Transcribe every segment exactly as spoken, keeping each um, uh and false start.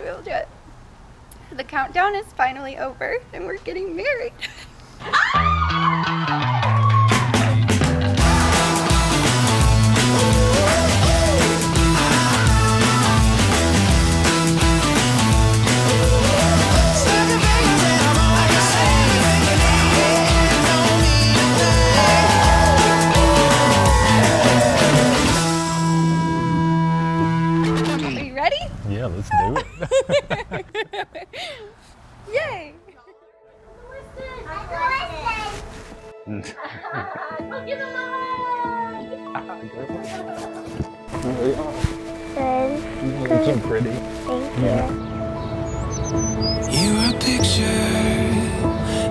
Wheeljet. The countdown is finally over and we're getting married. Yeah, let's do it. Yay! Good. So pretty. Thank you. You are pictured,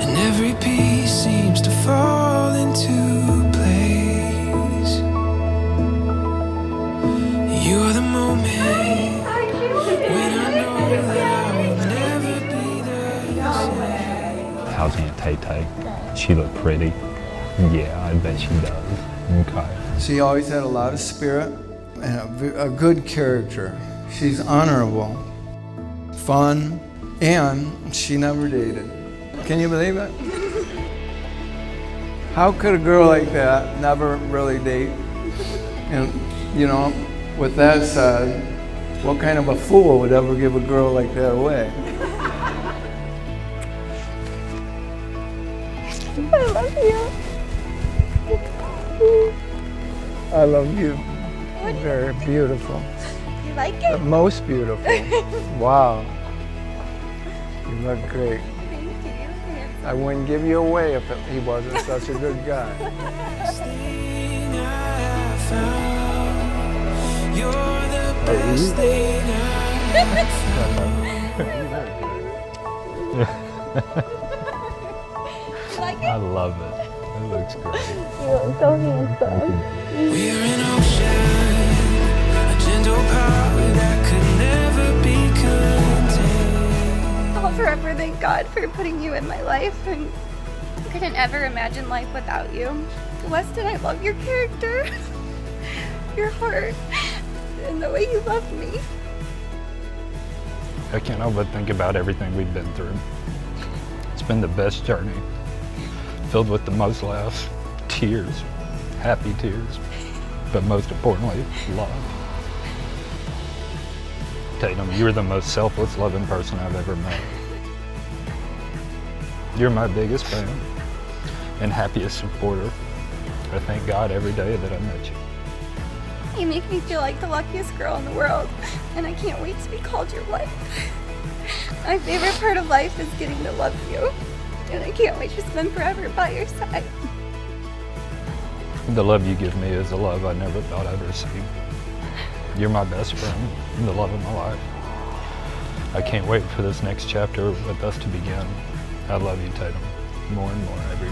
and every piece seems to fall into place. You are the moment. I was Aunt Tay Tay. She looked pretty. Yeah, I bet she does. Okay. She always had a lot of spirit and a, a good character. She's honorable, fun, and she never dated. Can you believe it? How could a girl like that never really date? And, you know, with that said, what kind of a fool would ever give a girl like that away? I love you. I love you. Very beautiful. You like it? The most beautiful. Wow. You look great. Thank you. I wouldn't give you away if he wasn't such a good guy. Are you? I I love it. It looks great. You look so handsome. We are an ocean, a gentle power that could never be contained. I'll forever thank God for putting you in my life, and I couldn't ever imagine life without you. Weston, I love your character, your heart, and the way you love me. I can't help but think about everything we've been through. It's been the best journey. Filled with the most laughs, tears, happy tears, but most importantly, love. Tatum, you're the most selfless, loving person I've ever met. You're my biggest fan and happiest supporter. I thank God every day that I met you. You make me feel like the luckiest girl in the world, and I can't wait to be called your wife. My favorite part of life is getting to love you. And I can't wait to spend forever by your side. The love you give me is a love I never thought I'd receive. You're my best friend and the love of my life. I can't wait for this next chapter with us to begin. I love you, Tatum, more and more every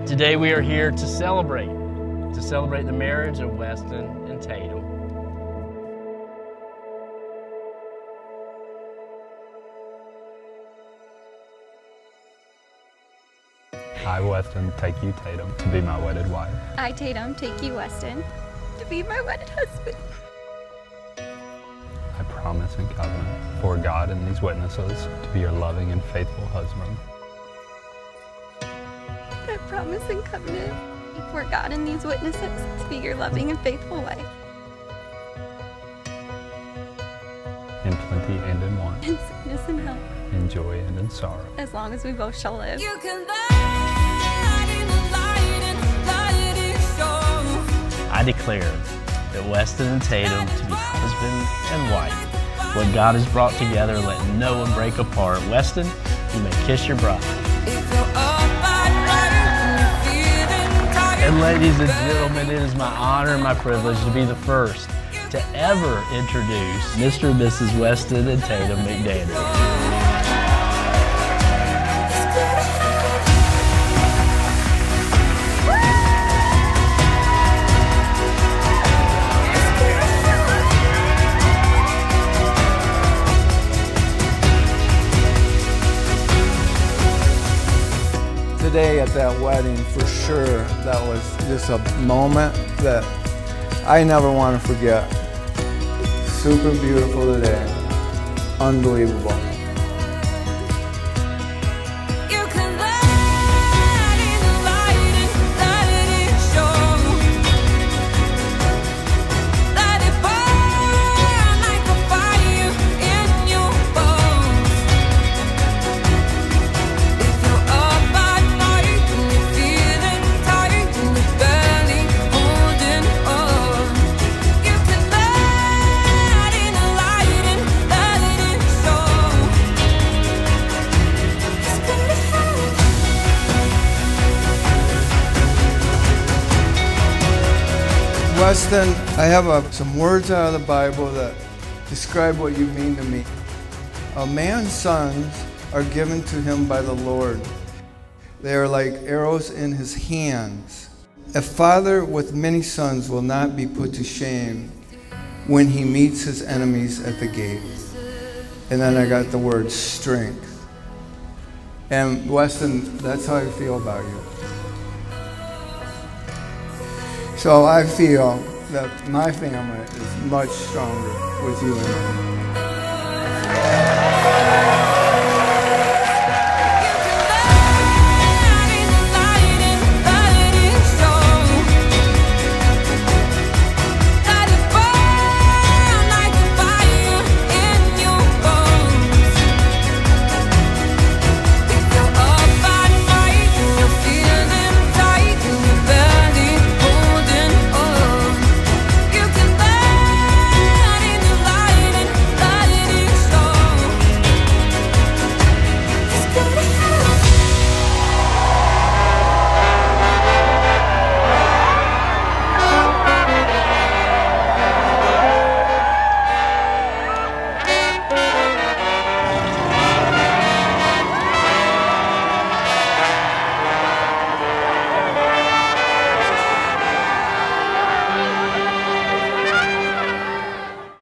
day. Today we are here to celebrate, to celebrate the marriage of Weston and Tatum. I, Weston, take you, Tatum, to be my wedded wife. I, Tatum, take you, Weston, to be my wedded husband. I promise and covenant before God and these witnesses to be your loving and faithful husband. I promise and covenant before God and these witnesses to be your loving and faithful wife. In plenty and in want. In sickness and health. In joy and in sorrow. As long as we both shall live. You can live. I declare that Weston and Tatum to be husband and wife. What God has brought together, let no one break apart. Weston, you may kiss your bride. And ladies and gentlemen, it is my honor and my privilege to be the first to ever introduce Mister and Missus Weston and Tatum McDaniel. Today, a that wedding for sure. That was just a moment that I never want to forget. Super beautiful today. Unbelievable. Weston, I have a, some words out of the Bible that describe what you mean to me. A man's sons are given to him by the Lord. They are like arrows in his hands. A father with many sons will not be put to shame when he meets his enemies at the gate. And then I got the word strength. And Weston, that's how I feel about you. So I feel that my family is much stronger with you in it.